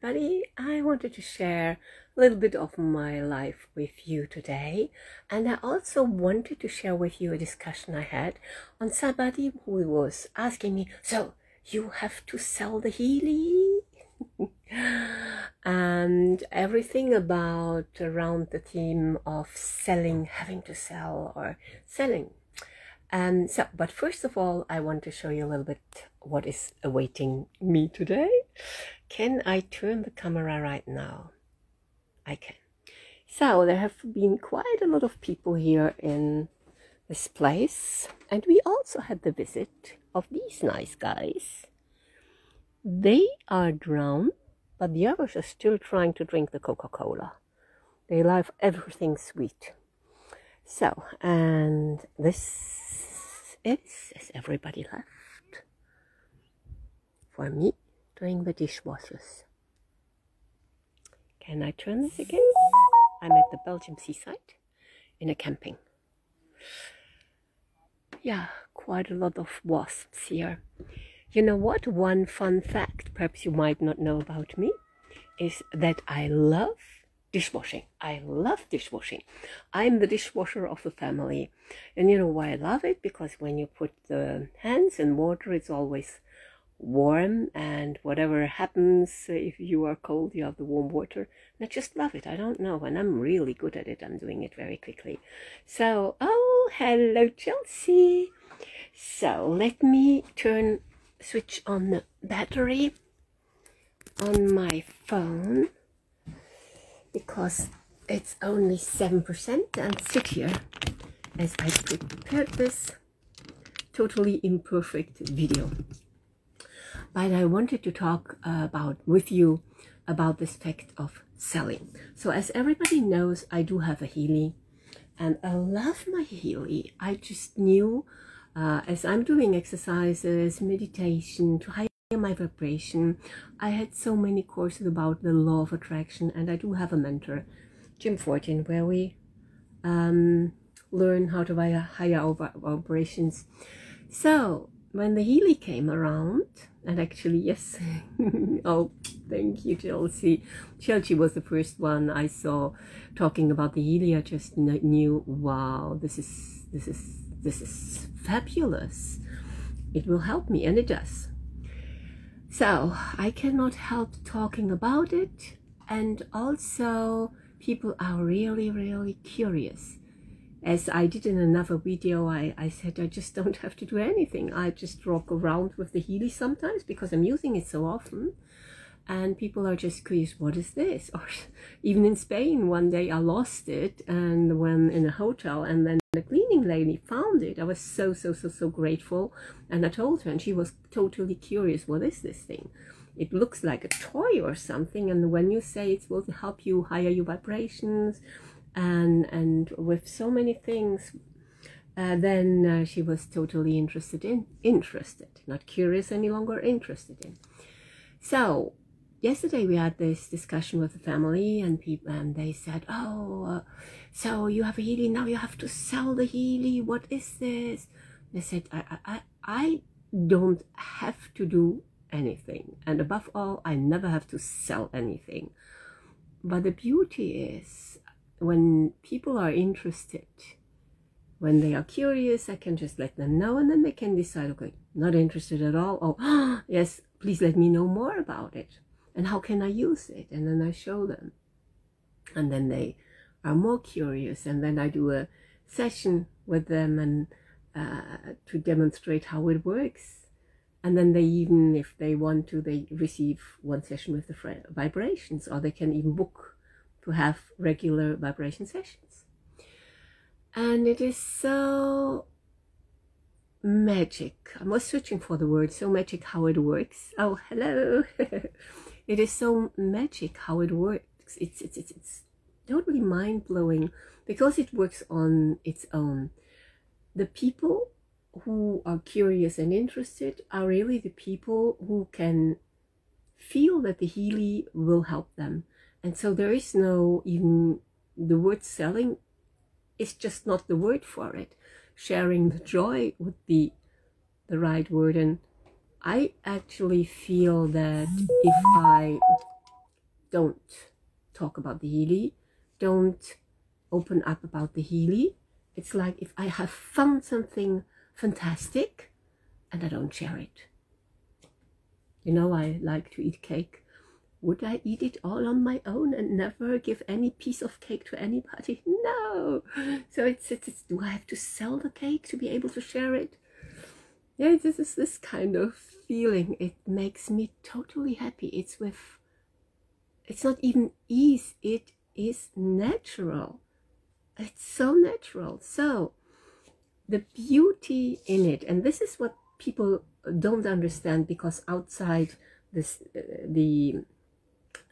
Everybody, I wanted to share a little bit of my life with you today, and I also wanted to share with you a discussion I had on somebody who was asking me, so you have to sell the Healy? And everything about around the theme of selling, having to sell or selling. But first of all, I want to show you a little bit what is awaiting me today. Can I turn the camera right now? I can. So there have been quite a lot of people here in this place. And we also had the visit of these nice guys. They are drowned, but the others are still trying to drink the Coca-Cola. They love everything sweet. So, and this is everybody left for me doing the dishwashers. Can I turn this again? I'm at the Belgium seaside in a camping. Yeah, quite a lot of wasps here. You know what? One fun fact, perhaps you might not know about me, is that I love dishwashing. I love dishwashing. I'm the dishwasher of the family. And you know why I love it? Because when you put the hands in water, it's always warm, and whatever happens, if you are cold, you have the warm water. And I just love it. I don't know. And I'm really good at it. I'm doing it very quickly. So, oh, hello, Chelsea. So let me switch on the battery on my phone, because it's only 7%, and sit here as I prepared this totally imperfect video. But I wanted to talk with you about this fact of selling. So as everybody knows, I do have a Healy, and I love my Healy. I just knew as I'm doing exercises, meditation, to higher my vibration. I had so many courses about the law of attraction, and I do have a mentor, Jim Fortin, where we learn how to higher our vibrations. So when the Healy came around, and actually yes, oh thank you Chelsea. Chelsea was the first one I saw talking about the Healy. I just knew, wow, this is fabulous. It will help me, and it does. So I cannot help talking about it, and also people are really, really curious. As I did in another video, I said I just don't have to do anything. I just walk around with the Healy sometimes because I'm using it so often, and people are just curious, what is this? Or even in Spain, one day I lost it, and when in a hotel, and then the cleaning lady found it. I was so grateful, and I told her, and she was totally curious, what is this thing? It looks like a toy or something, and when you say it will help you higher your vibrations, and with so many things, then she was totally interested, not curious any longer, interested in. So yesterday we had this discussion with the family, and people, and they said, oh, so you have a Healy, now you have to sell the Healy, what is this? They said, I don't have to do anything, and above all, I never have to sell anything. But the beauty is, when people are interested, when they are curious, I can just let them know, and then they can decide, okay, not interested at all, oh, yes, please let me know more about it. And how can I use it? And then I show them. And then they are more curious. And then I do a session with them, and to demonstrate how it works. And then they even, if they want to, they receive one session with the vibrations, or they can even book to have regular vibration sessions. And it is so magic. I was searching for the word, so magic how it works. Oh, hello. It is so magic how it works. It's totally mind-blowing because it works on its own. The people who are curious and interested are really the people who can feel that the Healy will help them. And so there is no, even the word selling is just not the word for it. Sharing the joy would be the right word. And I actually feel that if I don't talk about the Healy, don't open up about the Healy. It's like if I have found something fantastic and I don't share it. You know, I like to eat cake. Would I eat it all on my own and never give any piece of cake to anybody? No! So it's do I have to sell the cake to be able to share it? Yeah, this is this kind of feeling. It makes me totally happy. It's not even ease, it is natural. It's so natural. So the beauty in it, and this is what people don't understand, because outside this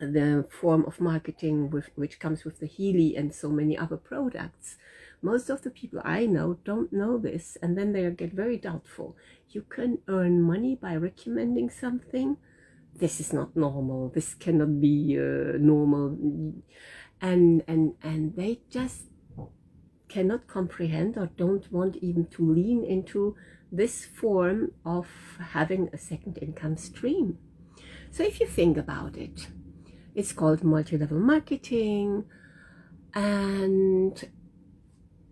the form of marketing which comes with the Healy and so many other products, most of the people I know don't know this, and then they get very doubtful. You can earn money by recommending something. This is not normal. This cannot be normal, and they just cannot comprehend or don't want even to lean into this form of having a second income stream. So if you think about it, it's called multi-level marketing, and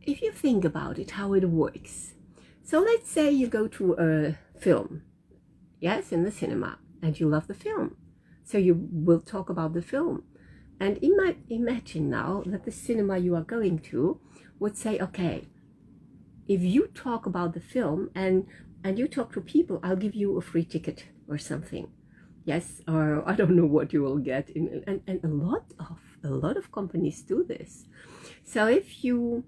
if you think about it, how it works. So let's say you go to a film, yes, in the cinema, and you love the film. So you will talk about the film. And imagine now that the cinema you are going to would say, okay, if you talk about the film and you talk to people, I'll give you a free ticket or something. Yes, or I don't know what you will get. And a lot of companies do this. So if you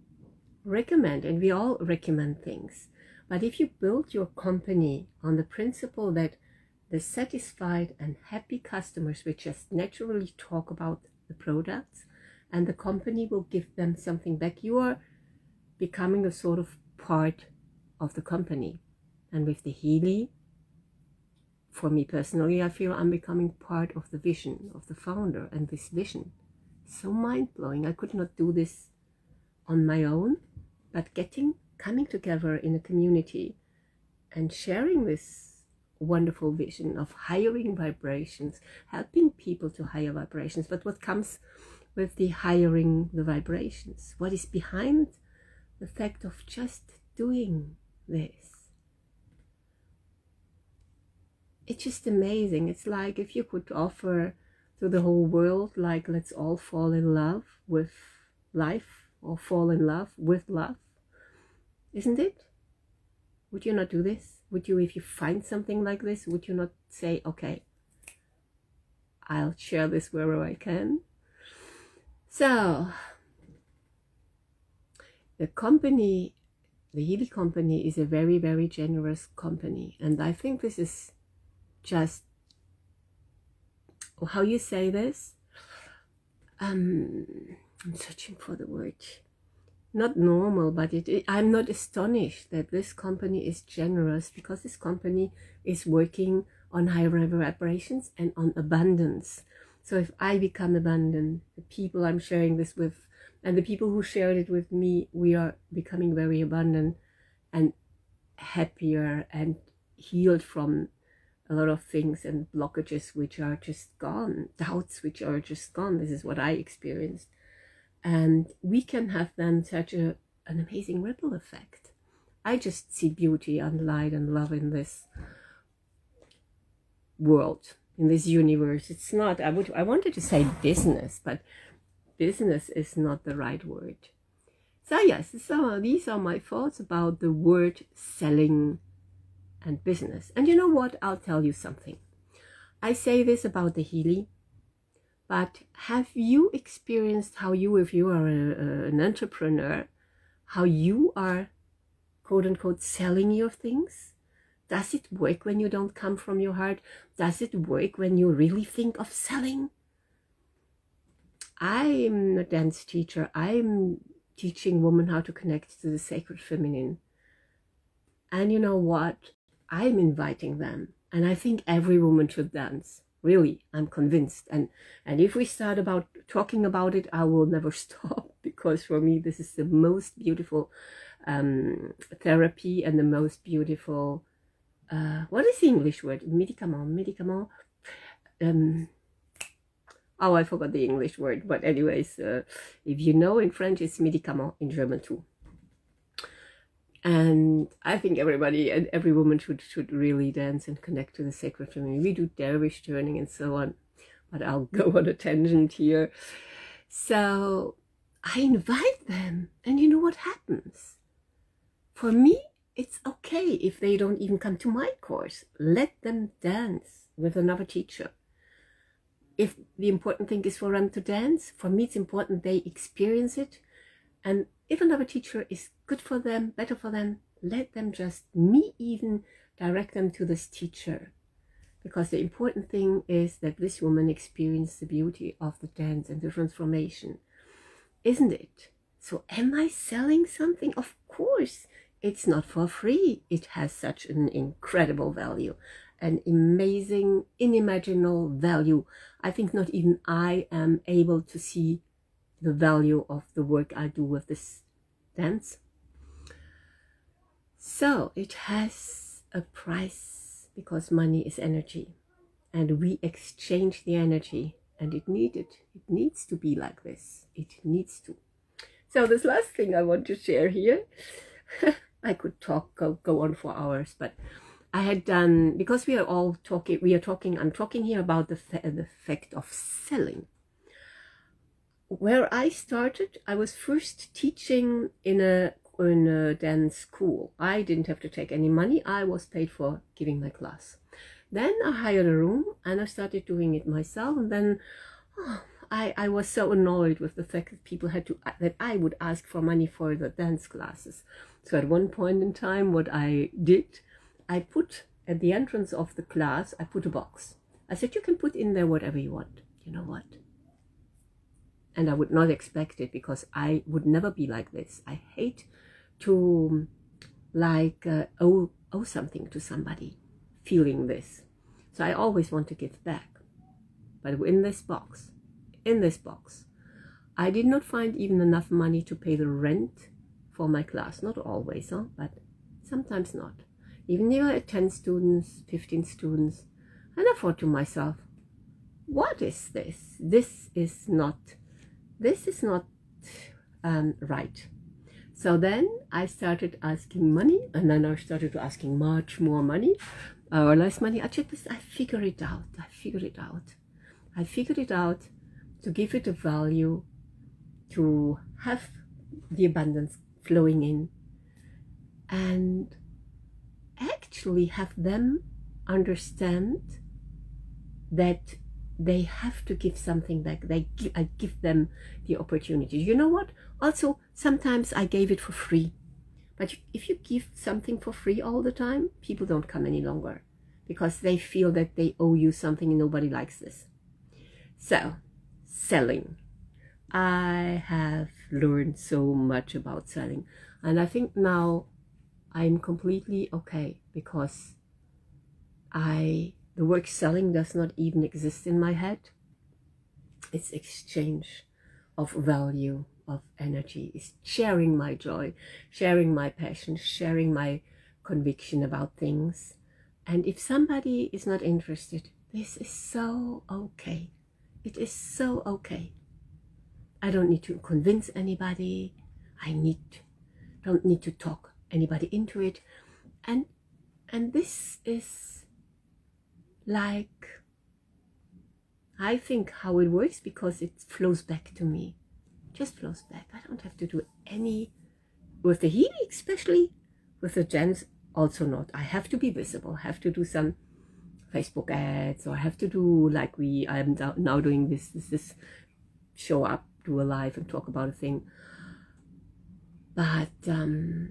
recommend, and we all recommend things, but if you build your company on the principle that the satisfied and happy customers will just naturally talk about the products, and the company will give them something back, you are becoming a sort of part of the company. And with the Healy, for me personally, I feel I'm becoming part of the vision of the founder, and this vision is so mind-blowing. I could not do this on my own, but coming together in a community and sharing this wonderful vision of hiring vibrations, helping people to higher vibrations. But what comes with the hiring the vibrations? What is behind the fact of just doing this? It's just amazing. It's like if you could offer to the whole world, like, let's all fall in love with life, or fall in love with love, isn't it? Would you not do this? Would you, if you find something like this, would you not say, okay, I'll share this wherever I can? So the company, the Healy company, is a very, very generous company. And I think this is just, how you say this? I'm searching for the word. Not normal, but I'm not astonished that this company is generous, because this company is working on higher vibrations and on abundance. So if I become abundant, the people I'm sharing this with, and the people who shared it with me, we are becoming very abundant and happier and healed from a lot of things, and blockages which are just gone, doubts which are just gone. This is what I experienced. And we can have then such an amazing ripple effect. I just see beauty and light and love in this world, in this universe. It's not, I wanted to say business, but business is not the right word. So yes, so these are my thoughts about the word selling and business. And you know what? I'll tell you something. I say this about the Healy. But have you experienced how you, if you are an entrepreneur, how you are, quote-unquote, selling your things? Does it work when you don't come from your heart? Does it work when you really think of selling? I'm a dance teacher. I'm teaching women how to connect to the sacred feminine. And you know what? I'm inviting them. And I think every woman should dance. Really, I'm convinced. And if we start about talking about it, I will never stop, because for me, this is the most beautiful therapy, and the most beautiful, what is the English word? Medicament. Oh, I forgot the English word, but anyways, if you know, in French it's médicament, in German too. And I think everybody and every woman should really dance and connect to the sacred feminine. We do dervish turning and so on, but I'll go on a tangent here. So I invite them, and you know what happens? For me, it's okay if they don't even come to my course. Let them dance with another teacher. If the important thing is for them to dance, for me it's important they experience it. And if another teacher is good for them, better for them, let them just, me even, direct them to this teacher. Because the important thing is that this woman experienced the beauty of the dance and the transformation. Isn't it? So am I selling something? Of course, it's not for free. It has such an incredible value, an amazing, unimaginable value. I think not even I am able to see the value of the work I do with this dance. So it has a price, because money is energy, and we exchange the energy, and it needs to be like this. It needs to. So this last thing I want to share here, I could talk, go on for hours, but I had done, because we are all talking, I'm talking here about the fact of selling. Where I started, I was first teaching in a dance school. I didn't have to take any money. I was paid for giving my class. Then I hired a room and I started doing it myself. And then I was so annoyed with the fact that people had to, that I would ask for money for the dance classes. So at one point in time, what I did, I put at the entrance of the class, I put a box. I said, you can put in there whatever you want. You know what? And I would not expect it, because I would never be like this. I hate to owe something to somebody, feeling this. So I always want to give back. But in this box, I did not find even enough money to pay the rent for my class. Not always, huh? But sometimes not. Even if I had 10 students, 15 students, and I thought to myself, what is this? This is not right. So then I started asking money, and then I started asking much more money or less money. I checked this. I figured it out to give it a value, to have the abundance flowing in, and actually have them understand that they have to give something back. I give them the opportunity. You know what? Also, sometimes I gave it for free. But if you give something for free all the time, people don't come any longer, because they feel that they owe you something, and nobody likes this. So, selling. I have learned so much about selling. And I think now I'm completely okay, because the word selling does not even exist in my head. It's exchange of value, of energy. It's sharing my joy, sharing my passion, sharing my conviction about things. And if somebody is not interested, this is so okay. It is so okay. I don't need to convince anybody. I don't need to talk anybody into it. And this is, like, I think how it works, because it flows back to me. Just flows back. I don't have to do any, with the Healy especially, with the gems also not. I have to be visible. I have to do some Facebook ads, or I have to do, like I'm now doing this show up, do a live and talk about a thing. But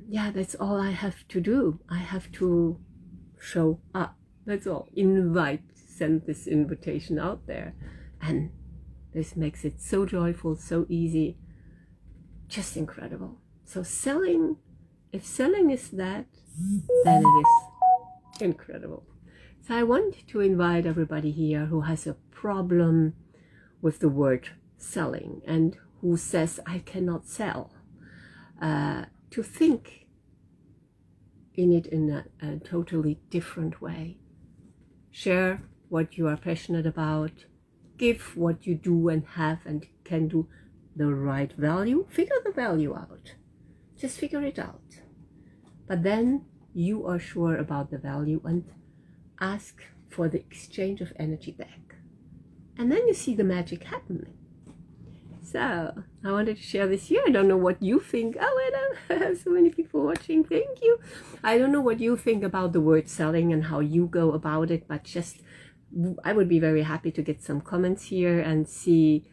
yeah, that's all I have to do. I have to show up. That's all. Invite, send this invitation out there. And this makes it so joyful, so easy, just incredible. So selling, if selling is that, then it is incredible. So I want to invite everybody here who has a problem with the word selling, and who says, I cannot sell, to think in it in a totally different way. Share what you are passionate about, give what you do and have and can do the right value. Figure the value out. Just figure it out. But then you are sure about the value and ask for the exchange of energy back. And then you see the magic happening. So I wanted to share this here. I don't know what you think. Oh, I have so many people watching. Thank you. I don't know what you think about the word selling and how you go about it, but just I would be very happy to get some comments here and see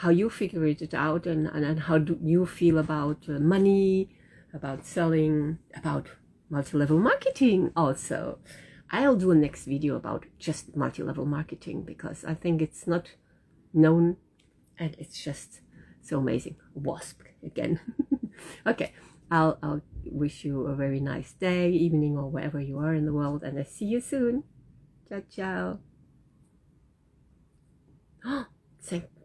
how you figure it out, and how do you feel about money, about selling, about multi-level marketing also. I'll do a next video about just multi-level marketing, because I think it's not known and it's just so amazing. Wasp again. Okay, I'll wish you a very nice day, evening, or wherever you are in the world, and I'll see you soon. Ciao, ciao. Thank you.